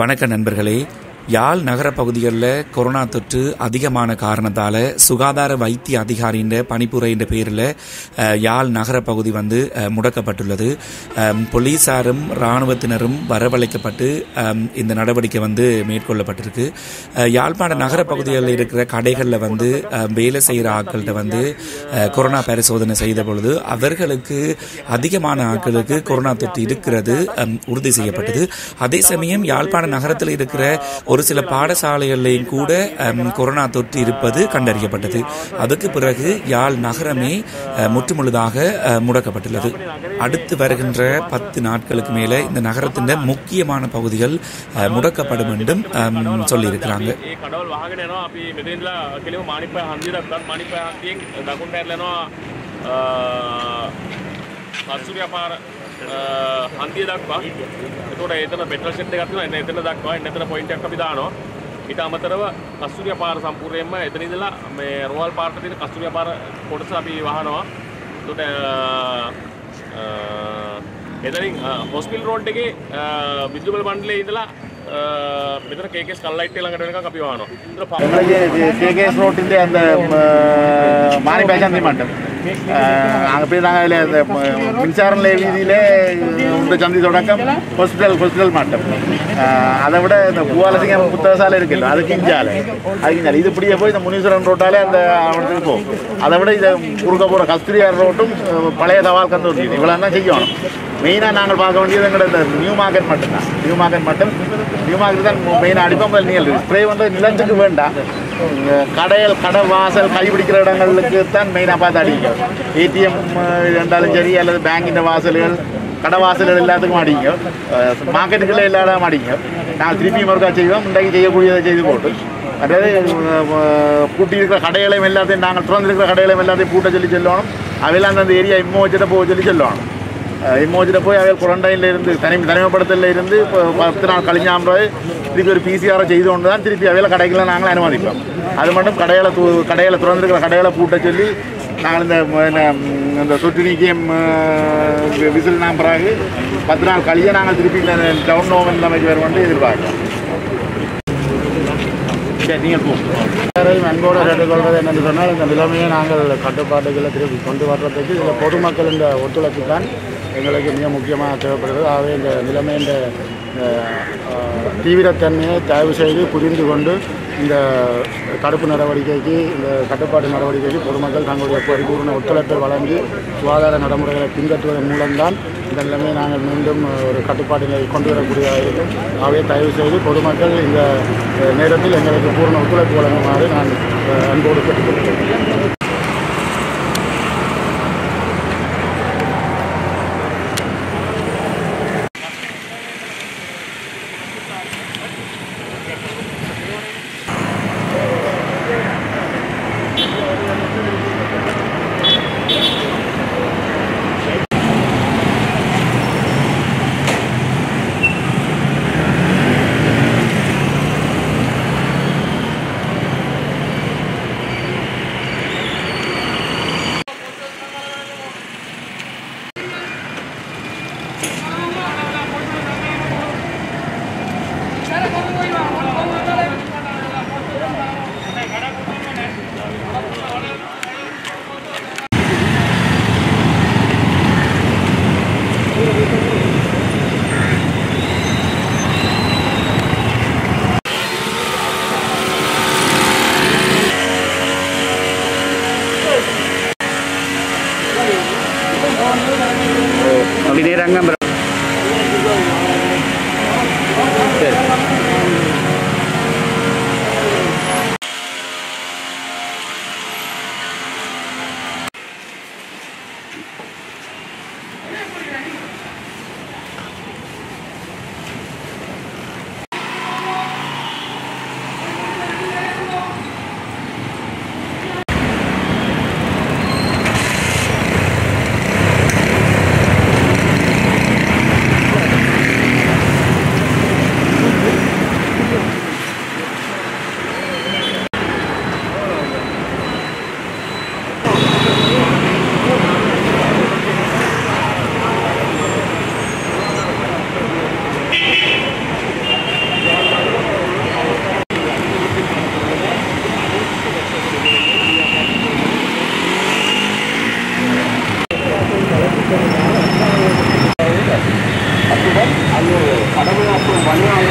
வணக்க நண்பர்களே, யாழ் நகர பகுதிகளில் கொரோனா தொற்று அதிகமான காரணத்தால் சுகாதார வைத்திய அதிகாரியின் பணிப்புரை என்ற பேரில் யாழ் நகர பகுதி வந்து முடக்கப்பட்டுள்ளது. போலீஸாரும் இராணுவத்தினரும் வரவழைக்கப்பட்டு இந்த நடவடிக்கை வந்து மேற்கொள்ளப்பட்டிருக்கு. யாழ்ப்பாண நகர பகுதிகளில் இருக்கிற கடைகளில் வந்து வேலை செய்கிற ஆட்கள்கிட்ட வந்து கொரோனா பரிசோதனை செய்த பொழுது அவர்களுக்கு அதிகமான ஆட்களுக்கு கொரோனா தொற்று இருக்கிறது உறுதி செய்யப்பட்டது. அதே சமயம் யாழ்ப்பாண நகரத்தில் இருக்கிற ஒரு சில பாடசாலைகளிலேயும் கூட கொரோனா தொற்று இருப்பது கண்டறியப்பட்டது. அதுக்கு பிறகு யாழ் நகரமே முற்றுமுழுதாக முடக்கப்பட்டுள்ளது. அடுத்து வருகின்ற 10 நாட்களுக்கு மேலே இந்த நகரத்தின் முக்கியமான பகுதிகள் முடக்கப்படும் என்றும் சொல்லியிருக்கிறாங்க. හන්දිය දක්වා. එතකොට එතන පෙට්‍රල් ෂෙඩ් එකක් තියෙනවා. එතන දක්වා එතන පොයින්ට් එකක් අපි දානවා. ඊට අමතරව කස්තුරිය පාර සම්පූර්ණයෙන්ම එතන ඉඳලා මේ රෝවල් පාර්ට් තියෙන කස්තුරිය පාර කොටස අපි වහනවා. එතකොට එතනින් හොස්පිටල් රෝඩ් එකේ විදුබල මණ්ඩලයේ ඉඳලා මෙතන KKS කල්ලයිට්ටේ ළඟට වෙනකන් අපි වහනවා. එතන KKS රෝඩ් ඉඳලා அந்த மாரி பேஜன் நிமண்ட अगर पेड़ांगले मिंचारण लेवी दिले उनके जंदी जोड़ा कम हॉस्पिटल हॉस्पिटल मार्टम आधा बड़ा बुआ लड़के हम पुत्र साले रखे लो आधा किंचाले इधर पड़ी है वो इधर मुनीसरन रोटाले अंदर आवर दिल को आधा बड़ा इधर पुरुका पुरा कस्त्री यार रोटम पढ़े दवाल कंदो दी नहीं वाला ना चाहिए और मेन है नांगल बागवानी கடையில் கடை வாசல் கைப்பிடிக்கிற இடங்களுக்கு தான் மெயினாக பார்த்து அடிக்கும். ஏடிஎம் இருந்தாலும் சரி அல்லது பேங்கின் வாசல்கள் கடை வாசல்கள் எல்லாத்துக்கும் அடிக்கும். மார்க்கெட்டுக்குள்ளே எல்லாரும் அடிக்கும். நாங்கள் திருப்பியும் ஒருக்கா செய்வோம். இன்றைக்கு செய்யக்கூடியதை செய்து போட்டு அதாவது பூட்டியிருக்கிற கடைகளையும் எல்லாத்தையும் நாங்கள் திறந்திருக்கிற கடைகளையும் எல்லாத்தையும் பூட்ட சொல்லி சொல்லணும். அவையெல்லாம் அந்தந்த ஏரியா இம்மோ வச்சுட்டு போக சொல்லி சொல்லணும். இம்மோஜில் போய் அவையில் குரண்டைனில் இருந்து தனிமைப்படுத்தலில் இருந்து 10 நாள் கழிஞ்சாம்பது திருப்பி ஒரு PCR செய்து கொண்டு தான் திருப்பி அவையில் கடைகளை நாங்கள் அனுமதிப்போம். அது மட்டும் கடைகளை திறந்துருக்கிற கடைகளை பூட்ட சொல்லி நாங்கள் இந்த சொட்டு நீக்கியம் விசில் நான் பிறகு 10 நாள் கழிய நாங்கள் திருப்பி டவுன் ஹோம் நிலைமைக்கு வருவோம் எதிர்பார்க்கிறோம். நீங்கள் போகும் அன்போடு கேட்டுக்கொள்வது என்னென்னு சொன்னால் இந்த நிலைமையை நாங்கள் கட்டுப்பாடுகளை திருப்பி கொண்டு வர்றதுக்கு இந்த பொதுமக்களின் ஒத்துழைப்பு தான் எங்களுக்கு மிக முக்கியமாக தேவைப்படுகிறது. ஆகவே இந்த நிலைமையின் தீவிரத்தன்மையை தயவு செய்து புரிந்து கொண்டு இந்த தடுப்பு நடவடிக்கைக்கு இந்த கட்டுப்பாட்டு நடவடிக்கைக்கு பொதுமக்கள் தங்களுடைய பரிபூர்ண ஒத்துழைப்பை வழங்கி சுகாதார நடைமுறைகளை பின்பற்றுவதன் மூலம்தான் இந்த நிலைமையை நாங்கள் மீண்டும் ஒரு கட்டுப்பாட்டினை கொண்டு வரக்கூடியதாக இருக்கும். ஆகவே தயவு செய்து பொதுமக்கள் இந்த நேரத்தில் எங்களுக்கு பூர்ண ஒத்துழைப்பு வழங்குமாறு நான் அன்போடு கேட்டுக்கொள்கிறேன். नंबर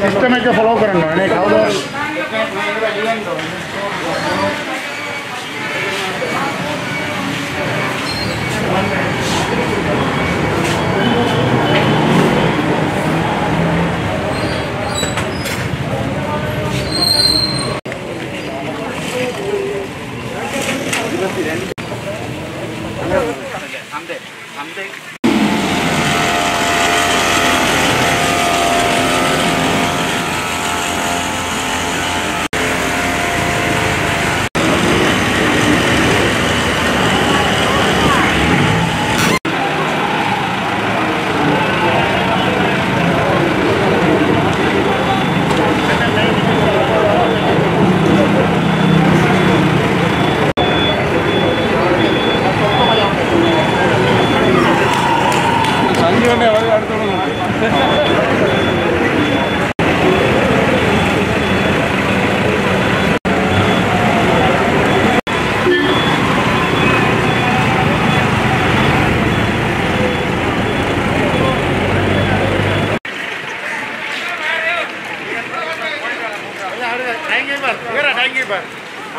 सिस्टम फॉलो कर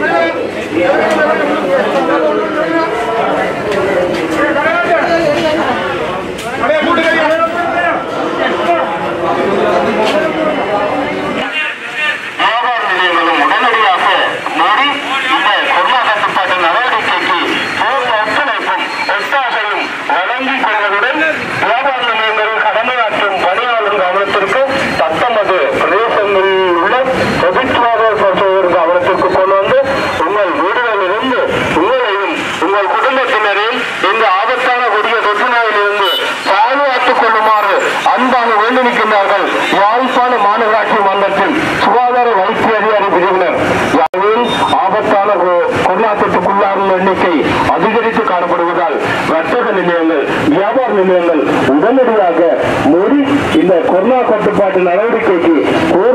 व्यापार उड़न कोरोना कटपाटी